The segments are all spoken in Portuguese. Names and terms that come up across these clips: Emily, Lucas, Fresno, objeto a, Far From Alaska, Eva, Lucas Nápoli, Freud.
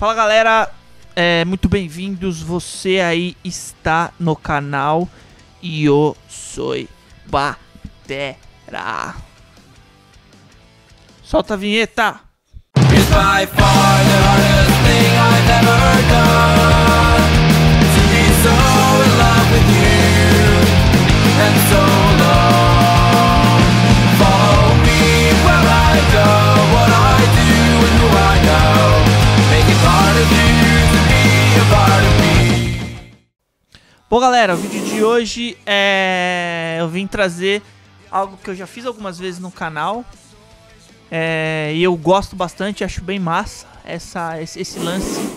Fala galera, muito bem-vindos, você aí está no canal e eu sou Batera. Solta a vinheta! Bom galera, o vídeo de hoje eu vim trazer algo que eu já fiz algumas vezes no canal e eu gosto bastante, acho bem massa esse lance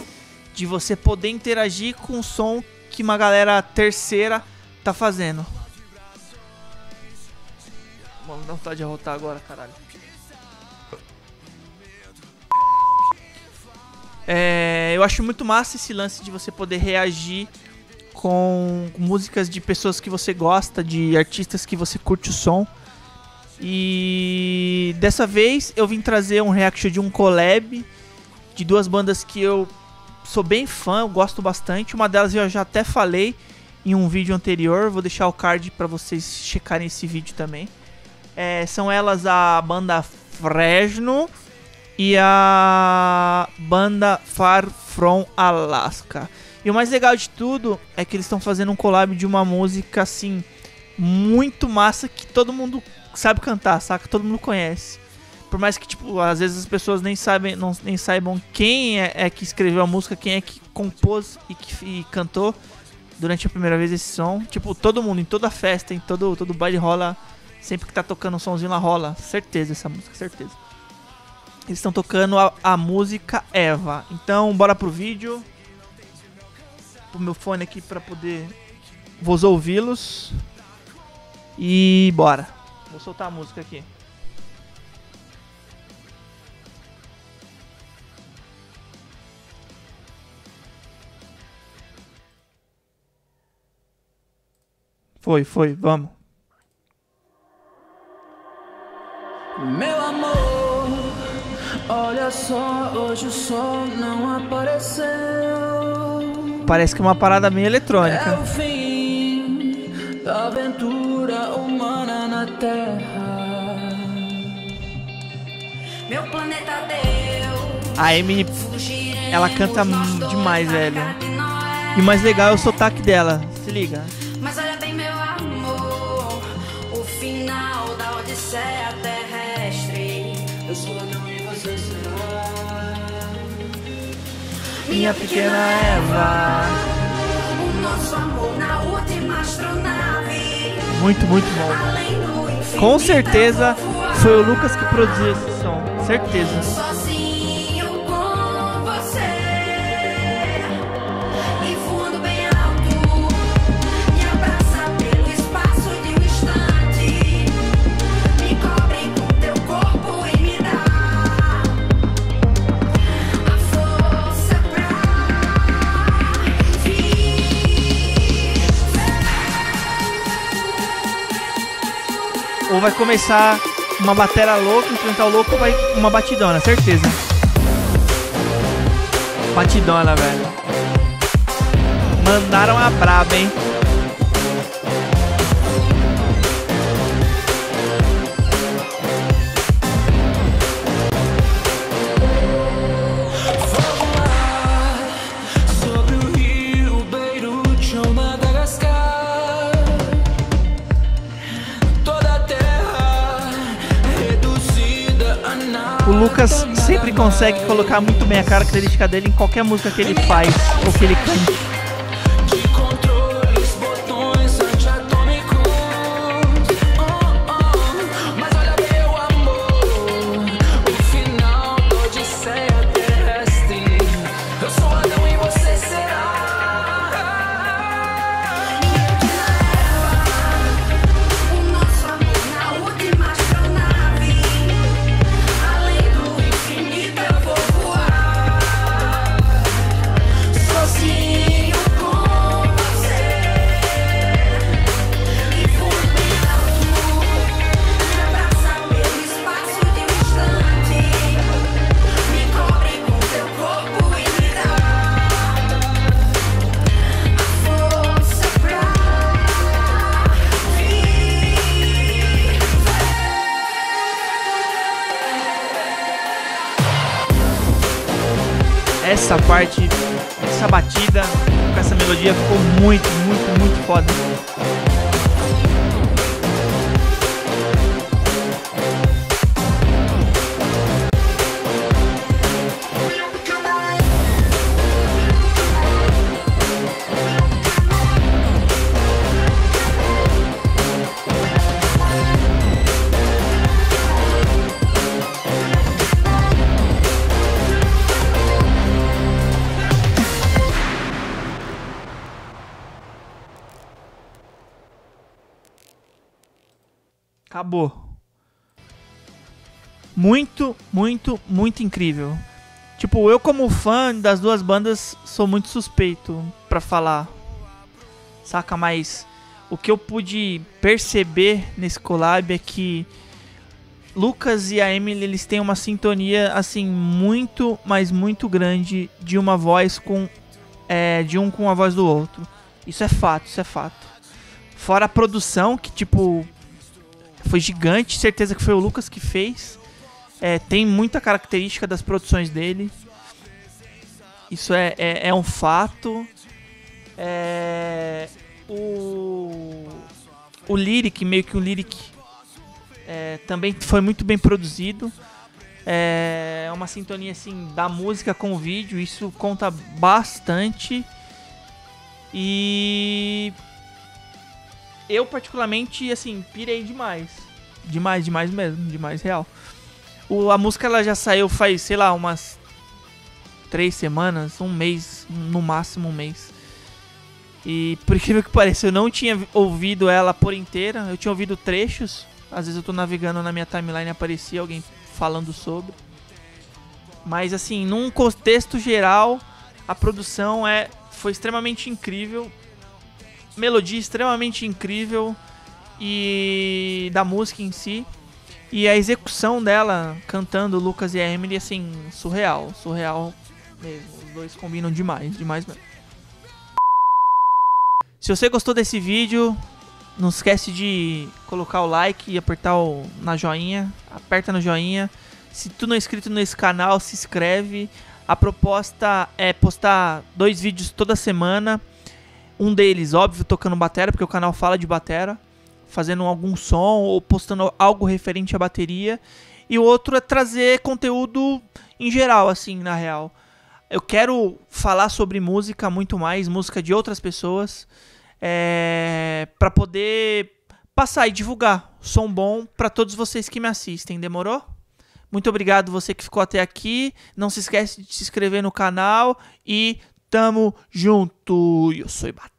de você poder interagir com o som que uma galera terceira tá fazendo. Mano, dá vontade de arrotar agora, caralho. Eu acho muito massa esse lance de você poder reagir com músicas de pessoas que você gosta, de artistas que você curte o som. E dessa vez eu vim trazer um reaction de um collab de duas bandas que eu sou bem fã, eu gosto bastante. Uma delas eu já até falei em um vídeo anterior, vou deixar o card para vocês checarem esse vídeo também. São elas a banda Fresno e a banda Far From Alaska. E o mais legal de tudo é que eles estão fazendo um collab de uma música, assim, muito massa, que todo mundo sabe cantar, saca? Todo mundo conhece. Por mais que, tipo, às vezes as pessoas nem saibam quem é que escreveu a música, quem é que compôs e cantou durante a primeira vez esse som. Tipo, todo mundo, em toda festa, em todo baile rola, sempre que tá tocando um somzinho lá rola. Certeza essa música, certeza. Eles estão tocando a música Eva. Então, bora pro vídeo. O meu fone aqui para poder vos ouvi-los e bora. Vou soltar a música aqui. Foi, vamos. Meu amor, olha só, hoje o sol não apareceu. Parece que é uma parada meio eletrônica. É o fim da aventura humana na Terra. Meu planeta deu. A Emily, ela canta demais, velho. E o mais legal é o sotaque dela, se liga. Mas olha bem, meu amor, o final da odisseia terrestre. Eu sou Adão e você será minha pequena Eva. O nosso amor na última astronave. Muito bom. Com certeza foi o Lucas que produziu esse som. Certeza. Sozinho com você. E voando bem alto. Me abraça pelo espaço de um instante. Me cobre com teu corpo e me dá a força. Ou vai começar uma batera louca, enfrentar o louco, ou vai uma batidona, certeza. Batidona, velho. Mandaram a braba, hein? O Lucas sempre consegue colocar muito bem a característica dele em qualquer música que ele faz ou que ele canta. essa parte, essa batida, com essa melodia ficou muito, muito, muito foda. Acabou. Muito, muito, muito incrível. Tipo, eu como fã das duas bandas sou muito suspeito pra falar, saca? Mas o que eu pude perceber nesse collab é que Lucas e a Emily, eles têm uma sintonia assim muito, mas muito grande, de uma voz com de um com a voz do outro. Isso é fato, isso é fato. Fora a produção, que tipo foi gigante, certeza que foi o Lucas que fez. Tem muita característica das produções dele. Isso é um fato. O lyric, meio que o lyric também foi muito bem produzido. É uma sintonia assim da música com o vídeo, isso conta bastante. E eu, particularmente, assim, pirei demais. Demais, demais mesmo. Demais real. A música, ela já saiu faz, sei lá, umas 3 semanas, um mês, no máximo um mês. E, por incrível que pareça, eu não tinha ouvido ela por inteira. Eu tinha ouvido trechos. Às vezes eu tô navegando na minha timeline e aparecia alguém falando sobre. Mas, assim, num contexto geral, a produção foi extremamente incrível. Melodia extremamente incrível, e da música em si, e a execução dela cantando, Lucas e a Emily, assim, surreal, surreal mesmo. Os dois combinam demais, demais mesmo. Se você gostou desse vídeo, não esquece de colocar o like e apertar na joinha, aperta no joinha. Se tu não é inscrito nesse canal, se inscreve. A proposta é postar 2 vídeos toda semana. Um deles, óbvio, tocando batera, porque o canal fala de batera, fazendo algum som ou postando algo referente à bateria. E o outro é trazer conteúdo em geral, assim, na real. Eu quero falar sobre música muito mais, música de outras pessoas, pra poder passar e divulgar som bom pra todos vocês que me assistem, demorou? Muito obrigado você que ficou até aqui, não se esquece de se inscrever no canal e tamo junto. Eu sou Eva.